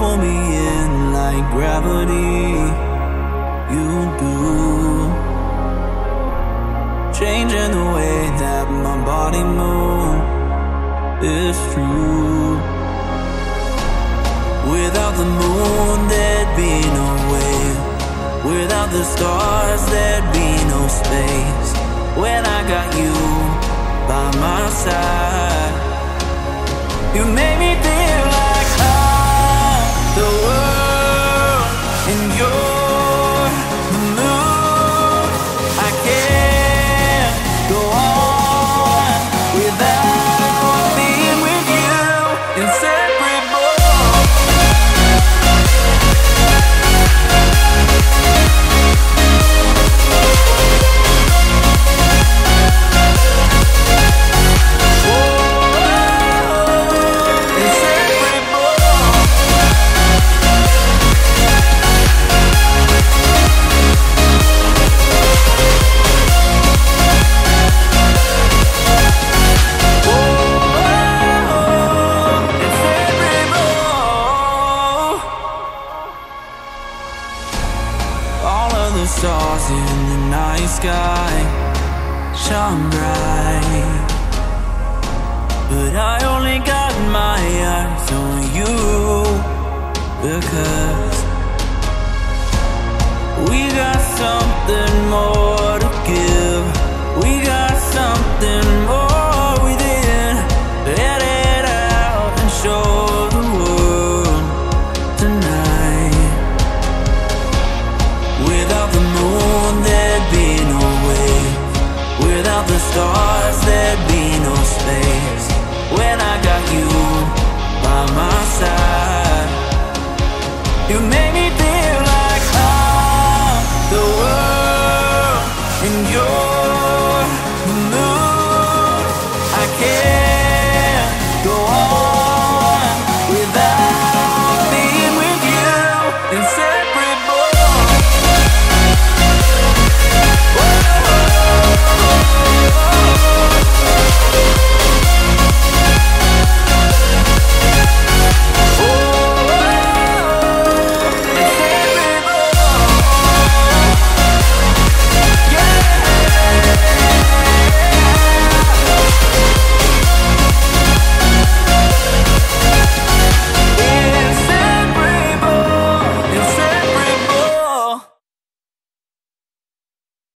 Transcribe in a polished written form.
pull me in like gravity. You do, changing the way that my body moves. It's true. Without the moon there'd be no way. Without the stars there'd be no space. When I got you by my side, you made me feel like the world and you're the moon. I can't go on without being with you. Inseparable. Stars in the night sky shone bright, but I only got my eyes on you, because we got something more to give. We got something more within. Let it out and show the world tonight. Without the moon there'd be no way. Without the stars there'd be no space. When I got you by my side, you made me feel